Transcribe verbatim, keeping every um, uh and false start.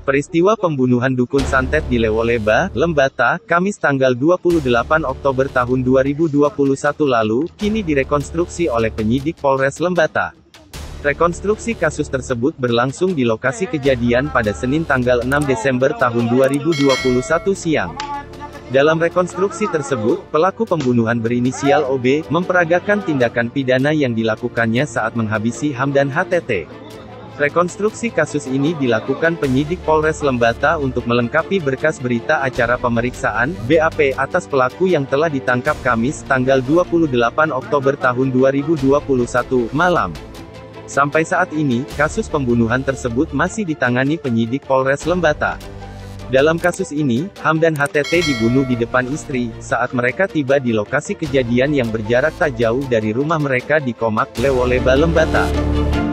Peristiwa pembunuhan dukun santet di Lewoleba, Lembata, Kamis tanggal dua puluh delapan Oktober tahun dua ribu dua puluh satu lalu, kini direkonstruksi oleh penyidik Polres Lembata. Rekonstruksi kasus tersebut berlangsung di lokasi kejadian pada Senin tanggal enam Desember tahun dua ribu dua puluh satu siang. Dalam rekonstruksi tersebut, pelaku pembunuhan berinisial O B, memperagakan tindakan pidana yang dilakukannya saat menghabisi Hamdan Hatete. Rekonstruksi kasus ini dilakukan penyidik Polres Lembata untuk melengkapi berkas berita acara pemeriksaan, B A P, atas pelaku yang telah ditangkap Kamis, tanggal dua puluh delapan Oktober tahun dua ribu dua puluh satu, malam. Sampai saat ini, kasus pembunuhan tersebut masih ditangani penyidik Polres Lembata. Dalam kasus ini, Hamdan Hatete dibunuh di depan istri, saat mereka tiba di lokasi kejadian yang berjarak tak jauh dari rumah mereka di Komak, Lewoleba, Lembata.